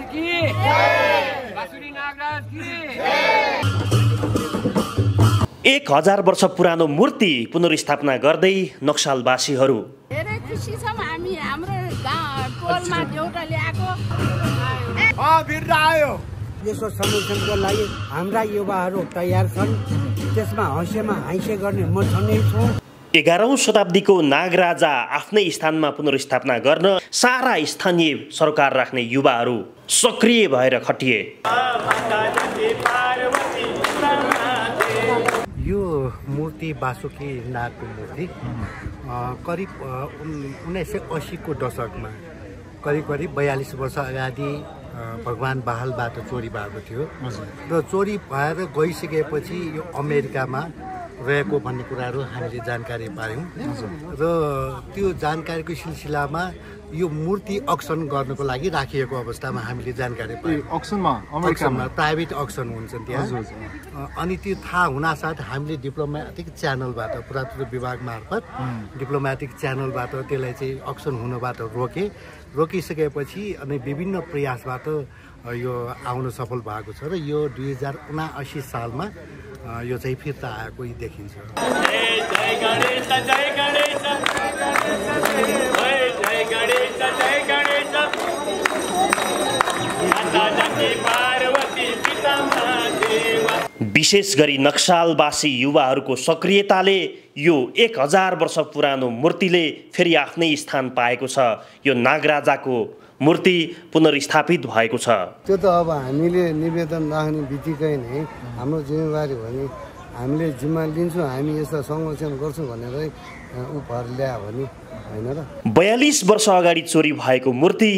नागराज की जय। बाँसुरी नागराज की जय। 1000 वर्ष पुरानो मूर्ति पुनर्स्थापना गर्दै नक्सलवासीहरु धेरै खुशी छौं। हामी हाम्रो टोलमा एउटा ल्याएको वीर आयो। यसको संरक्षणको लागि हाम्रा युवाहरु तयार छन्। त्यसमा हौसलामा हाइसे गर्ने म सँगै छु। 11औं शताब्दीको नागराजा आफ्नै स्थानमा पुनर्स्थापना गर्न सारा स्थानीय सरकार राख्ने युवाहरु सक्रिय भएर खटिए। यो मूर्ति बासुकी नागको मूर्ति करिब 1980 को दशकमा करिब 42 वर्ष अगाडि भगवान बहालबाट चोरी भएको थियो र चोरी भएर गइसकेपछि यो अमेरिकामा रहेको भन्ने कुराहरु हामीले जानकारी पायौं र त्यो जानकारीको सिलसिलामा यो मूर्ति अक्सन गर्नको लागि राखिएको अवस्थामा हामीले जानकारी पायौं। अक्सनमा अमेरिकामा प्राइभेट अक्सन हुन्छ त्यहाँ अनि त्यो थाहा हुनासाथ हामीले डिप्लोमेटिक च्यानलबाट पुरातत्व विभाग मार्फत डिप्लोमेटिक च्यानलबाट त्यसलाई चाहिँ अक्सन हुनबाट रोकिसकेपछि अनि विभिन्न प्रयासबाट यो आउन सफल भएको छ र यो 2079 सालमा यो चाहिँ फिर्ता आएको देखिन्छ। विशेष गरी नक्सलवासी युवाहरुको सक्रियताले यो 1000 वर्ष पुरानो मूर्तिले फेरि आफ्नै स्थान पाएको छ। यो नागराजाको मूर्ति पुनर्स्थापित भएको छ। त्यो त अब हामीले निवेदन राख्ने बित्तिकै नै हाम्रो जिम्मेवारी भने हामीले जिम्मा लिन्छौं। हामी यसलाई संरक्षण गर्छौं भनेर उपहार ल्या भने हैन र 42 वर्ष अगाडि चोरी भएको मूर्ति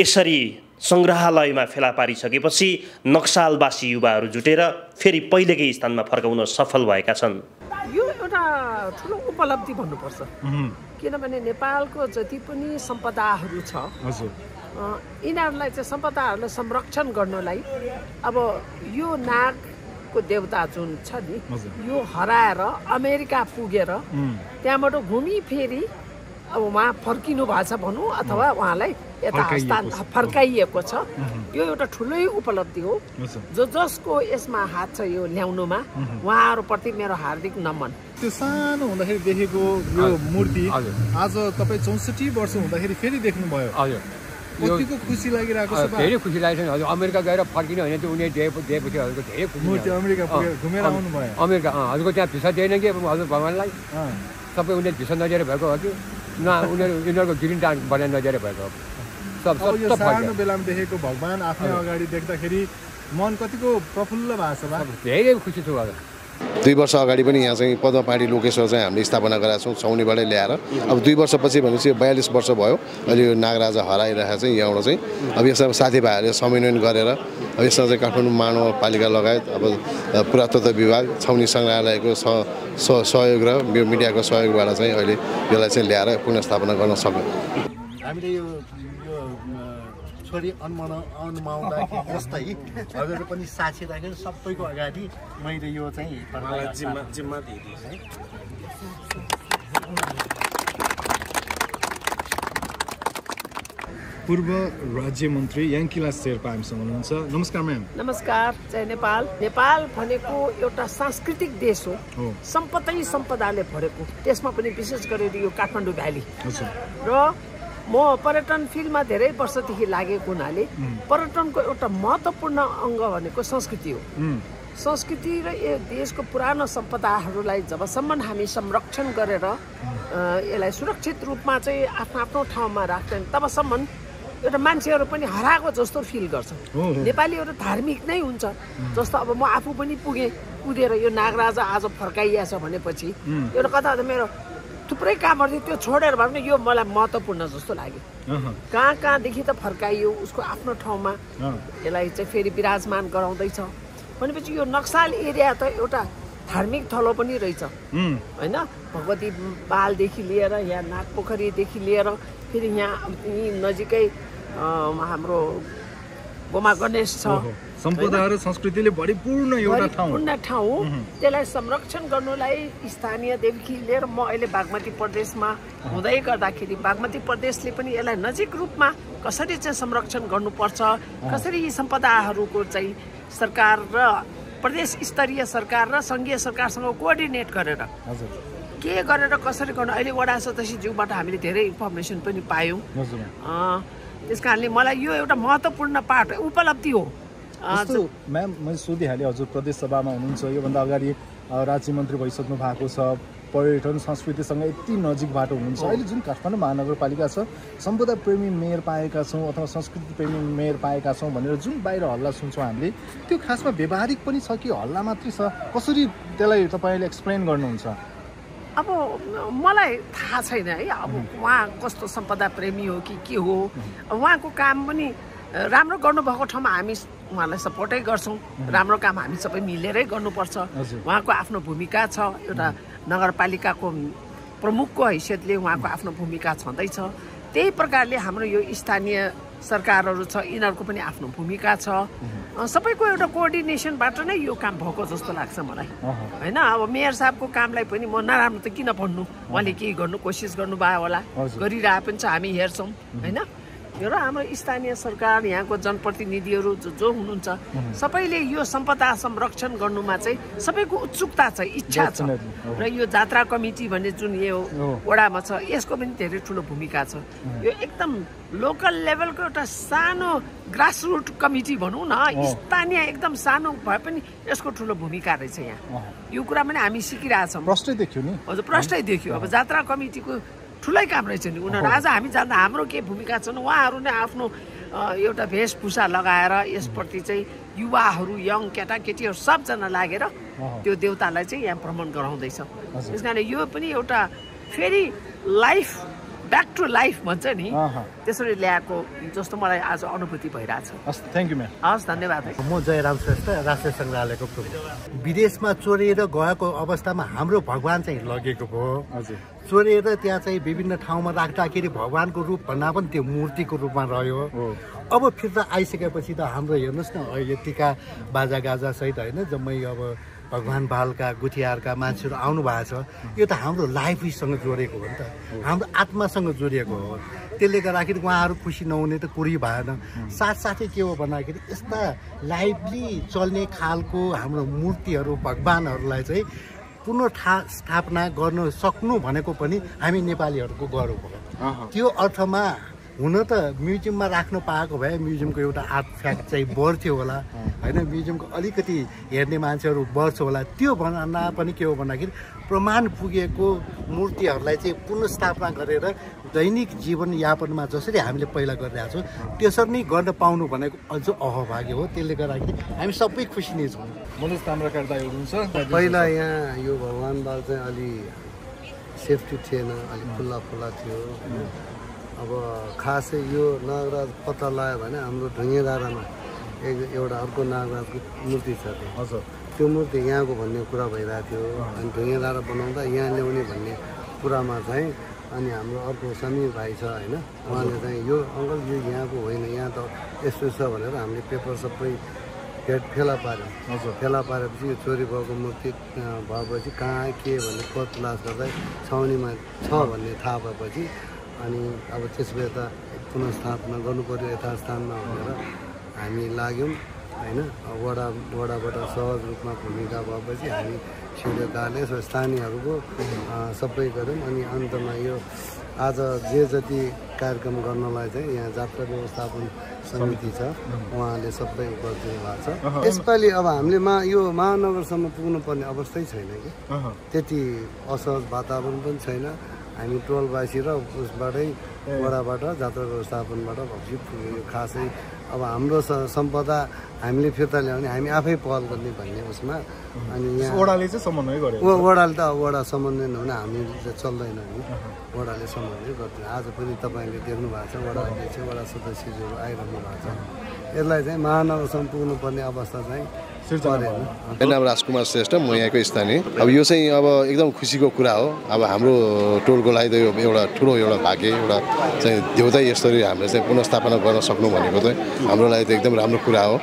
यसरी संग्रहालयमा फेला पारिसकेपछि नक्सलवासी युवाहरु जुटेर फेरि पहिलेकै स्थानमा फर्काउन सफल भएका छन्। यो एउटा ठूलो उपलब्धि भन्नुपर्छ किनभने नेपालको जति पनि सम्पदाहरु छ यिनीहरुलाई चाहिँ सम्पदाहरुलाई संरक्षण गर्नलाई अब यो नागको देवता जुन छ नि यो हराएर अमेरिका पुगेर त्यहाँबाट घुमिफेरि अब वहाँ फर्किनु भएको छ भनौं अथवा वहाँलाई यता स्थानमा फर्काइएको छ। यो एउटा ठुलै उपलब्धि हो। जसको यसमा हात छ यो ल्याउनुमा उहाँहरुप्रति मेरो हार्दिक नमन। त्यो सानो हुँदाखेरि देखेको यो मूर्ति आज तपाई 64 वर्ष हुँदाखेरि फेरि देख्नु भयो। कतिको खुसी लागिरहेको छ। धेरै खुसी लागिरहेको छ। अमेरिका गएर फर्किनु होइन त्यो उनी देखेपछि हजुरको धेरै खुसी। मूर्ति अमेरिका पुगेर घुमेर आउनु भयो। अमेरिका हजुरको त्यहाँ भिसा दिएन कि हजुर भगवानलाई सबै उनीले भिसा नदिएर भएको हो कि न उनीहरु यिनीहरुको ग्रिन कार्ड बनाएर नदिएर भएको हो। सब सब सानो बेलामा देखेको भगवान आफ्नै अगाडि देख्दाखेरि मन कतिको प्रफुल्ल भएको छ। धेरै खुसी छु। हजुर 2 वर्ष अगाडि पनि यहाँ चाहिँ पद्मपाणी लोकेश्वर चाहिँ हामीले स्थापना गरेका छौं छौनीबाटै ल्याएर। अब 2 वर्षपछि भनेपछि 42 वर्ष भयो अहिले यो नागराजा हराइरहेको चाहिँ यहाँबाट चाहिँ अब यसमा साथीभाइहरुले समन्वय गरेर अब यसमा चाहिँ काठमाडौँ महानगरपालिका लगायत अब पुरातत्व विभाग छौनी संग्रहालयको सहयोग र मिडियाको सहयोगबाट चाहिँ अहिले यसलाई चाहिँ ल्याएर पुनर्स्थापना गर्न सक्यौं। हामीले यो छोरी अनुमाउँदाखेरि जस्तै हजुरहरु पनि साक्षी राखेर सबैको अगाडि मैले यो चाहिँ जिम्मा दिइदिएँ है। पूर्व राज्य मन्त्री याङ्किला शेर्पा हामीसँग हुनुहुन्छ। नमस्कार म्याम। नमस्कार। जय नेपाल। नेपाल भनेको एउटा सांस्कृतिक देश हो सम्पदै सम्पदाले भरेको। त्यसमा पनि विशेष गरेर यो काठमाडौँ भ्याली र म पर्यटन फिल्डमा धेरै वर्षदेखि लागेको हुनाले पर्यटनको एउटा महत्त्वपूर्ण अंग भनेको संस्कृति हो। संस्कृति र यो देशको पुरानो सम्पदाहरूलाई जबसम्म हामी संरक्षण गरेर यसलाई सुरक्षित रूपमा चाहिँ आफ्नो आफ्नो ठाउँमा राख्दैन तबसम्म एउटा मान्छेहरु पनि हराएको जस्तो फिल गर्छ। नेपालीहरु धार्मिक नै हुन्छ। जस्तो अब म आफू पनि पुगेर यो नागराजा आज फर्काइएछ भनेपछि एउटा कथा त मेरो थुप्रै कामहरु त्यो छोडेर भए पनि यो मलाई महत्त्वपूर्ण जस्तो लाग्यो। कहाँदेखि त फर्काइयो उसको आफ्नो ठाउँमा यसलाई चाहिँ फेरि विराजमान गराउँदैछ भनेपछि यो नक्सल एरिया त एउटा धार्मिक थलो पनि रहेछ हैन। भगवती बालदेखि लिएर यहाँ नागपोखरीदेखि लिएर फेरि यहाँ नजिकै हाम्रो गोमा गणेश संपदा र संस्कृतिले भरिपूर्ण एउटा ठाउँ त्यसलाई संरक्षण गर्नलाई स्थानीय देवकी लिएर म अहिले बागमती प्रदेशमा हुँदै गर्दाखेरि बागमती प्रदेशले पनि यसलाई नजिक रूपमा कसरी चाहिँ संरक्षण गर्नुपर्छ कसरी यी सम्पदाहरूको चाहिँ सरकार र प्रदेश स्तरीय सरकार र संघीय सरकारसँग कोअर्डिनेट गरेर के गरेर कसरी गर्न अहिले वडा सदस्य ज्यूबाट हामीले धेरै इन्फर्मेसन पनि पायौं त्यसकारणले मलाई यो एउटा महत्त्वपूर्ण पाठ उपलब्धि हो हजुर मैम म सोधिहाले हजुर प्रदेश सभामा हुनुहुन्छ यो भन्दा अगाडि राज्य मन्त्री भइसक्नु भएको छ पर्यटन संस्कृतिसँग यति नजिकबाट हुनुहुन्छ अहिले जुन काठमाडौँ महानगरपालिका छ सम्पदा प्रेमी मेयर पाएका छौं अथवा संस्कृति प्रेमी मेयर पाएका छौं भनेर जुन बाहिर हल्ला सुन्छौं हामीले त्यो खासमा व्यवहारिक पनि छ कि हल्ला मात्रै छ कसरी त्यसलाई तपाईले एक्सप्लेन गर्नुहुन्छ अब मलाई थाहा छैन है अब उहाँ कस्तो सम्पदा प्रेमी हो कि के हो उहाँको काम पनि राम्रो गर्नु भएको ठाउँमा हामी उहाँलाई सपोर्टै गर्छौं राम्रो काम हामी सबै मिलेरै गर्नुपर्छ उहाँको आफ्नो भूमिका छ एउटा नगरपालिकाको प्रमुखको हैसियतले उहाँको आफ्नो भूमिका छँदैछ त्यही प्रकारले हाम्रो यो स्थानीय सरकारहरु छ इनहरुको पनि आफ्नो भूमिका छ सबैको एउटा कोअर्डिनेसनबाट नै यो काम भएको जस्तो लाग्छ मलाई हैन अब मेयर साहबको कामलाई पनि म नराम्रो त किन भन्नु उहाँले के गर्नु कोशिश गर्नुभयो होला गरिरहा पनि छ हामी हेर्छौं हैन यो हाम्रो स्थानीय सरकार यहाँको जनप्रतिनिधिहरु जो हुनुहुन्छ सबैले यो सम्पदा संरक्षण गर्नुमा चाहिँ सबैको उत्सुकता छ इच्छा छ र यो यात्रा कमिटी भन्ने जुन यो वडामा छ यसको पनि धेरै ठूलो भूमिका छ यो एकदम लोकल लेभलको एउटा सानो ग्रासरुट कमिटी भनौं न स्थानीय एकदम सानो भए पनि यसको ठूलो भूमिका रहेछ यहाँ यो कुरा पनि हामी सिकिराछौं प्रष्टै देखियो नि हजुर प्रष्टै देखियो अब यात्रा कमिटीको ठुलै काम रहेछ नि उनीहरु आज हामी जान्दा हाम्रो के भूमिका छन् उहाँहरु नै आफ्नो एउटा भेषभूषा लगाएर यसप्रति चाहिँ युवाहरु यङ केटाकेटीहरु सब जना लागेर त्यो देवतालाई चाहिँ यहाँ भ्रमण गराउँदैछ त्यसकारणले यो पनि एउटा फेरि लाइफ ब्याक टु लाइफ भन्छ नि त्यसरी ल्याएको जस्तो मलाई आज अनुभूति भइराछ हस् थ्यांक यू म्याम हस् धन्यवाद म जयराम श्रेष्ठ राष्ट्रिय संग्रहालयको प्रमुख विदेशमा चोरिएर गएको अवस्थामा हाम्रो भगवान चाहिँ लगेको भयो हजुर चोरेर त्यहाँ चाहिँ विभिन्न ठाउँमा राख्दाखेरि भगवानको रूप भन्दा पनि त्यो मूर्तिको रूपमा रह्यो अब फिर्ता आइसकेपछि त हाम्रो हेर्नुस् न यतिका बाजागाजा सहित हैन जम्मै अब भगवान बालका गुठियारका मान्छेहरु आउनु भएको छ यो त हाम्रो लाइफसँग जोडिएको हो नि त हाम्रो आत्मासँग जोडिएको हो त्यसले गर्दाखेरि उहाँहरु खुसी नहुने त कुरै भएन साथसाथै के हो भन्दाखेरि यस्ता लाइभली चल्ने खालको हाम्रो मूर्तिहरु भगवानहरुलाई चाहिँ पुनर्स्थापना गर्न सक्नु भनेको पनि हामी नेपालीहरुको गौरव हो त्यो अर्थमा हुन त म्युजियममा राख्नु पाएको भए म्युजियमको एउटा आर्टिफ्याक्ट चाहिँ बर्थ्यो होला हैन म्युजियमको अलिकति हेर्ने मान्छेहरु बर्छ होला त्यो भन्ना पनि के हो भन्दाखेरि प्रमाण पुगेको मूर्तिहरुलाई चाहिँ पुनर्स्थापना गरेर दैनिक जीवन यापनमा जसरी हामीले पहिला गरिरहेका छौं त्यसरी नै गर्न पाउनु भनेको अझ अहभाग्य हो त्यसले गर्दाखेरि हामी सबै खुसी नै छौं मनोज ताम्राकार दाइ हुनुहुन्छ पहिला यहाँ यो भगवान बाल चाहिँ अलि सेफ्टी थिएन अलि खुल्ला थियो अब खासै यो नागराज पत्ता लगायो भने हाम्रो ढुङ्गे डाँडामा एउटा अर्को नागराजको मूर्ति छ हजुर त्यो मूर्ति यहाँको भन्ने कुरा भइरहेको थियो अनि ढुङ्गे डाँडा बनाउँदा यहाँ ल्याउने भन्ने कुरामा चाहिँ अनि हाम्रो अर्को समीर भाइ छ हैन उहाँले चाहिँ यो अंकल यो यहाँको होइन यहाँ त यस्तो छ भनेर हामीले पेपर सबै फेला पार्यो हजुर फेला पारेपछि यो चोरी भएको मूर्ति भएपछि कहाँ के भन्ने खोजलास गर्दा छाउनीमा छ भन्ने थाहा भएपछि अनि अब त्यसबेर त पुनर्स्थापना गर्नुपर्यो यथास्थानमा भनेर हामी लाग्यौं हैन वडाबाट सहज रूपमा भूमिका भएपछि हामी छिडेकाले स्थानीयहरुको सबै गर्यौं अनि अन्तमा यो आज जे जति कार्यक्रम गर्नलाई चाहिँ यहाँ जात्रा व्यवस्थापन समिति छ उहाँले सबै गरिदिनु भएको छ यसपालि अब हामीले यो महानगरसम्म पुग्नु पर्ने अवस्थै छैन कि त्यति असहज वातावरण पनि छैन हामी टोलबासी र उसबाटै वडाबाट जात्रा व्यवस्थापनबाट भक्सी पुग्यो खासै अब हाम्रो सम्पदा हामीले फिर्ता ल्याउने हामी आफै पहल गर्ने भन्ने उसमा अनि यहाँ वडाले चाहिँ समन्वय गर्यो वडाले त वडा समन्वय नहुन हामी चल्दैन नि वडाले समन्वय गर्दैन आज पनि तपाईले देख्नु भएको छ वडा अध्यक्ष वडा सदस्यहरु आइरहनु भएको छ यसलाई चाहिँ महानगरसम्म पुग्नु पर्ने अवस्था चाहिँ मेरो नाम राजकुमार श्रेष्ठ म यहाँको स्थानीय। अब यो चाहिँ अब एकदम खुसीको कुरा हो। अब हाम्रो टोलको लागि त यो एउटा ठुलो एउटा भाग्य एउटा चाहिँ देउता यसरी हामीले चाहिँ पुनर्स्थापना गर्न सक्नु भनेको चाहिँ हाम्रो लागि त एकदम राम्रो कुरा हो,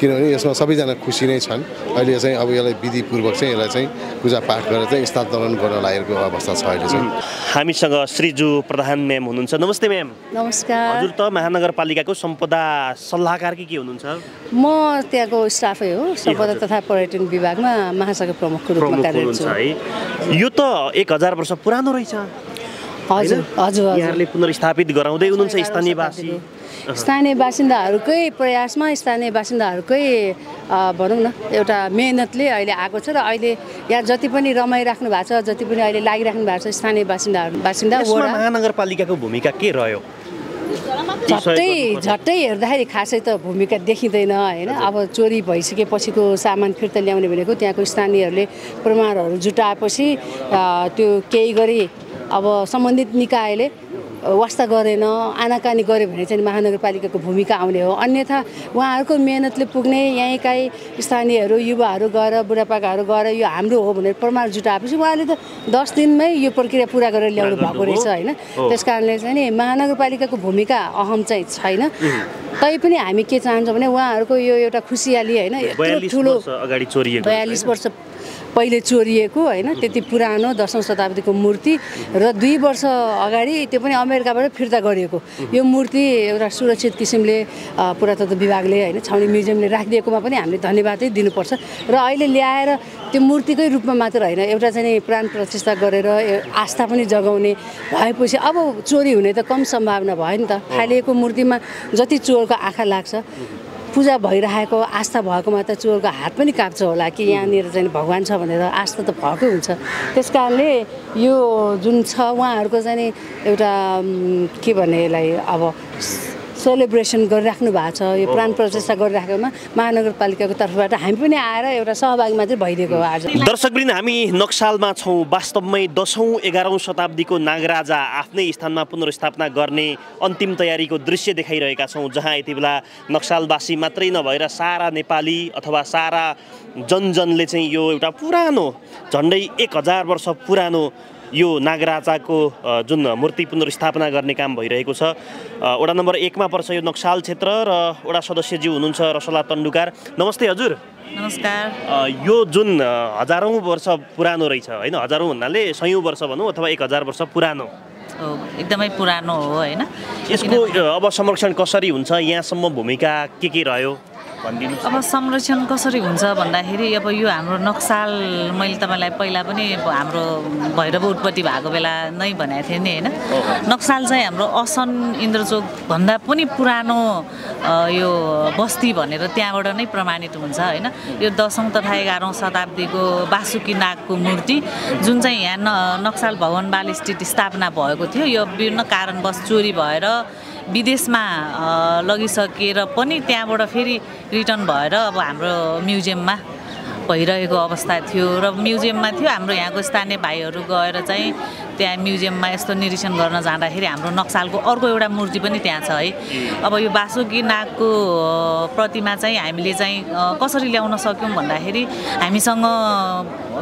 किनभने यसमा सबैजना खुसी नै छन्। अहिले चाहिँ अब यसलाई विधिपूर्वक चाहिँ यसलाई चाहिँ पूजापाठ गरेर चाहिँ स्थापना गर्न लागेको अवस्था छ। अहिले चाहिँ हामीसँग श्रीजु प्रधान म्याम हुनुहुन्छ। नमस्ते म्याम। नमस्कार। हजुर त महानगरपालिकाको सम्पदा सल्लाहकार के हुनुहुन्छ? म त्यहाँको स्टाफै हो, सम्पदा तथा पर्यटन विभागमा महासचिव प्रमुखको रूपमा कार्यरत छु। यो त 1000 वर्ष पुरानो रहेछ। हजुर हजुर यहाँले पुनर्स्थापित गराउँदै हुनुहुन्छ। स्थानीय बासिन्दाहरुकै प्रयासमा स्थानीय बासिन्दाहरुकै भनौँ न एउटा मेहनतले अहिले आएको छ र अहिले यहाँ जति पनि रमाइराख्नु भएको छ, जति पनि अहिले लागिराख्नु भएको छ स्थानीय बासिन्दा वडा महानगरपालिकाको भूमिका के रह्यो? झट्टै हेर्दाखेरि खासै त भूमिका देखिँदैन हैन। अब चोरी भइसकेपछिको सामान फिर्ता ल्याउने भनेको त्यहाँको स्थानीयहरूले प्रमाणहरू जुटाएपछि त्यो केही गरी अब सम्बन्धित निकायले वास्ता गरेन, आनाकानी गर्यो भने चाहिँ महानगरपालिकाको भूमिका आउने हो। अन्यथा उहाँहरूको मेहनतले पुग्ने यहाँका स्थानीयहरू युवाहरू गएर बुढापाकाहरू गएर यो हाम्रो हो भनेर प्रमाण जुटाएपछि उहाँले त 10 दिनमै यो प्रक्रिया पूरा गरेर ल्याउनु भएको रहेछ हैन। त्यसकारणले चाहिँ नि महानगरपालिकाको भूमिका अहम चाहिँ छैन। तैपनि हामी के चाहन्छौँ भने उहाँहरूको यो एउटा खुसियाली हैन, यत्रो ठुलो अगाडि चोरिएको 42 वर्ष पहिले चोरिएको हैन, त्यति पुरानो 10औं शताब्दीको मूर्ति र 2 वर्ष अगाडि त्यो पनि अमेरिकाबाट फिर्ता गरिएको यो मूर्ति एउटा सुरक्षित किसिमले पुरातत्व विभागले हैन छाउनी म्युजियमले राखिदिएकोमा पनि हामीले धन्यवादै दिनुपर्छ। र अहिले ल्याएर त्यो मूर्तिकै रूपमा मात्र हैन एउटा चाहिँ प्राण प्रतिष्ठा गरेर आस्था पनि जगाउने भएपछि अब चोरी हुने त कम सम्भावना भयो नि त। फालिएको मूर्तिमा जति चोरको आँखा लाग्छ, पूजा भइरहेको आस्था भएकोमा त चोरको हात पनि काप्छ होला कि यहाँनिर चाहिँ भगवान छ भनेर आस्था त भएकै हुन्छ। त्यसकारणले यो जुन छ उहाँहरूको चाहिँ एउटा के भन्ने यसलाई अब सेलिब्रेसन गरिराख्नु भएको छ। यो प्राण प्रतिष्ठा गरिराखेकोमा महानगरपालिकाको तर्फबाट हामी पनि आएर एउटा सहभागी मात्रै भइदिएको हो। आज दर्शकवृन्द हामी नक्सालमा छौँ। वास्तवमै 10औं 11औं शताब्दीको नागराजा आफ्नै स्थानमा पुनर्स्थापना गर्ने अन्तिम तयारीको दृश्य देखाइरहेका छौँ, जहाँ यति बेला नक्सालवासी मात्रै नभएर सारा नेपाली अथवा सारा जनजनले चाहिँ यो एउटा पुरानो झन्डै 1000 वर्ष पुरानो यो नागराजाको जुन मूर्ति पुनर्स्थापना गर्ने काम भइरहेको छ। वडा नम्बर 1 मा पर्छ यो नक्साल क्षेत्र र वडा सदस्यजी हुनुहुन्छ रसला तण्डुकार। नमस्ते हजुर। नमस्कार। यो जुन 1000औं वर्ष पुरानो रहेछ हैन, 1000औं भन्नाले 100 वर्ष भनौँ अथवा 1000 वर्ष पुरानो, एकदमै पुरानो हो हैन। यसको अब संरक्षण कसरी हुन्छ, यहाँसम्म भूमिका के रह्यो? अब संरक्षण कसरी हुन्छ भन्दाखेरि अब यो हाम्रो नक्साल मैले तपाईलाई पहिला पनि हाम्रो भैरव उत्पत्ति भएको बेला नै भनेको थिएँ नि हैन। नक्साल चाहिँ हाम्रो असन इन्द्रचोक भन्दा पनि पुरानो यो बस्ती भनेर त्यहाँबाट नै प्रमाणित हुन्छ हैन। यो 10औं तथा 11औं शताब्दीको बासुकी नागको मूर्ति जुन चाहिँ यहाँ नक्साल भवन बाल स्थित स्थापना भएको थियो, यो विभिन्न कारणवश चोरी भएर विदेशमा लगिसकेर पनि त्यहाँबाट फेरि रिटर्न भएर अब हाम्रो म्युजियममा भइरहेको अवस्था थियो र म्युजियममा थियो। हाम्रो यहाँको स्थानीय भाइहरू गएर चाहिँ त्यहाँ म्युजियममा यस्तो निरीक्षण गर्न जाँदाखेरि हाम्रो नक्सालको अर्को एउटा मूर्ति पनि त्यहाँ छ है। अब यो बासुकी नागको प्रतिमा चाहिँ हामीले चाहिँ कसरी ल्याउन सक्यौं भन्दाखेरि हामीसँग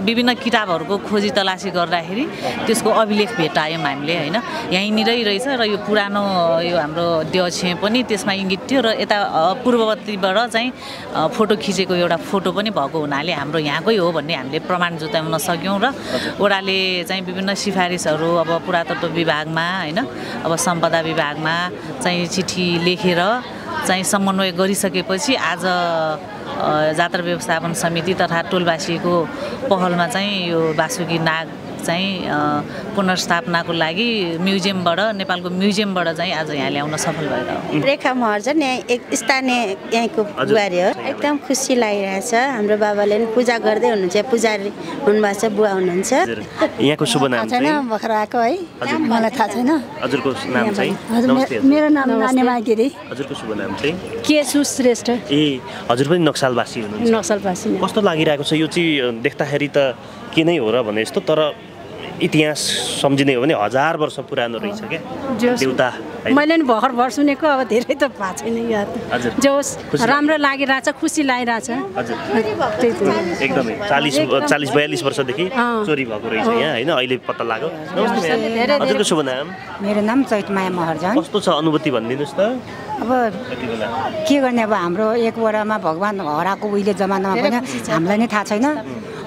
विभिन्न किताबहरूको खोजी तलासी गर्दाखेरि त्यसको अभिलेख भेटायौं हामीले हैन। यहीँनिरै रहेछ र यो पुरानो यो हाम्रो देउछे पनि त्यसमा इंगित थियो र यता पूर्ववर्तीबाट चाहिँ फोटो खिचेको एउटा फोटो पनि भएको हुनाले हाम्रो यहाँकै हो भन्ने हामीले प्रमाण जुटाउन सक्यौं र वडाले चाहिँ विभिन्न सिफारिसहरू अब पुरातत्व विभागमा हैन अब सम्पदा विभागमा चाहिँ चिठी लेखेर चाहिँ समन्वय गरिसकेपछि आज जात्रा व्यवस्थापन समिति तथा टोलवासीको पहलमा चाहिँ यो बासुकी नाग चाहिँ पुनर्स्थापनाको लागि म्युजियमबाट नेपालको म्युजियमबाट चाहिँ आज यहाँ ल्याउन सफल भयो। रेखा महर्जन यहाँ एक स्थानीय यहाँको बुहारी हो। एकदम खुसी लागिरहेछ। हाम्रो बाबाले पनि पूजा गर्दै हुनुहुन्छ, पुजारी हुनुहुन्छ, बुवा हुनुहुन्छ। यहाँको शुभ नाम चाहिँ भखराको है, मलाई थाहा छैन। हजुरको नाम चाहिँ? मेरो नाम नानेमा गिरी। हजुरको शुभ नाम चाहिँ? केशु श्रेष्ठ। ए हजुर पनि नक्सालवासी हुनुहुन्छ? नक्सालवासी। कस्तो लागिरहेको छ यो चाहिँ देख्दाखेरि त के नै हो र भने यस्तो, तर इतिहास समझने हो भने हजार वर्ष पुरानो रहेछ के देउता मैले नि भर्खर भर सुनेको अब धेरै त पा छैन याद जोस राम्रो लागिराछ खुसी लागिराछ एकदमै 40-42 वर्ष देखि चोरी भएको रहेछ यहाँ हैन अहिले पत्ता लाग्यो नमस्ते हजुरको शुभ नाम मेरो नाम चैतमाया महर्जन कस्तो छ अनुभूति भन्दिनुस् त अब के गर्ने अब हाम्रो एक वडामा भगवान हराको उहिले जमानामा पनि हामीलाई नै थाहा छैन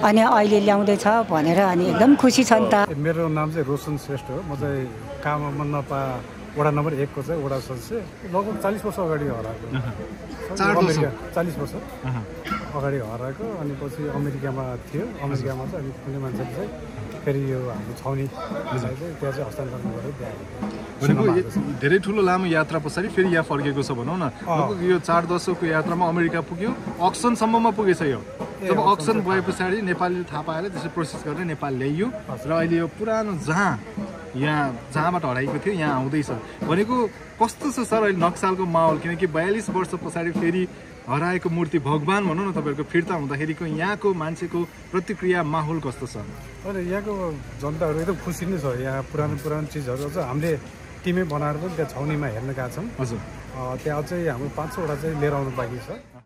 अनि अहिले ल्याउँदै छ भनेर अनि एकदम खुसी छ नि त मेरो नाम चाहिँ रोशन श्रेष्ठ हो म चाहिँ काममा नपा वडा नम्बर 1 को चाहिँ वडा सदस्य लगभग 40 वर्ष अगाडि हराएको 40 वर्ष अगाडि हराएको अनि पछि अमेरिकामा थियो अमेरिकामा चाहिँ अनि कुनै मान्छेले चाहिँ फेरि यो हाम्रो छौनी चाहिँ त्यहाँ चाहिँ हस्तान्तरण गरेर भनेको धेरै ठूलो लामो यात्रा पछि फेरि यहाँ फर्केको छ भनौं न लगभग यो 4 दशकको यात्रामा अमेरिका पुग्यो अक्सन सम्ममा पुगेछ यो जब अक्सन भएपछि नेपालले थाहा पाएर त्यसै प्रोसेस गरेर नेपाल ल्याइयो र अहिले यो पुरानो जहाँबाट हराएको थियो यहाँ आउँदै छ भनेको कस्तो छ सर अहिले नक्सलको माहौल किनकि 42 वर्ष पछि फेरि हराएको मूर्ति भगवान भनौं न तपाईहरुको फिर्ता हुँदाखेरिको यहाँको मान्छेको प्रतिक्रिया माहौल कस्तो छ अनि यहाँको जनताहरु एकदम खुसी नै छ यहाँ पुरानो चीजहरु छ हामीले टिमै बनाएर पनि त्यहाँ छौनीमा हेर्न गएछौं हजुर त्यहाँ चाहिँ हाम्रो 500 वटा चाहिँ लिएर आउनु बाकी छ।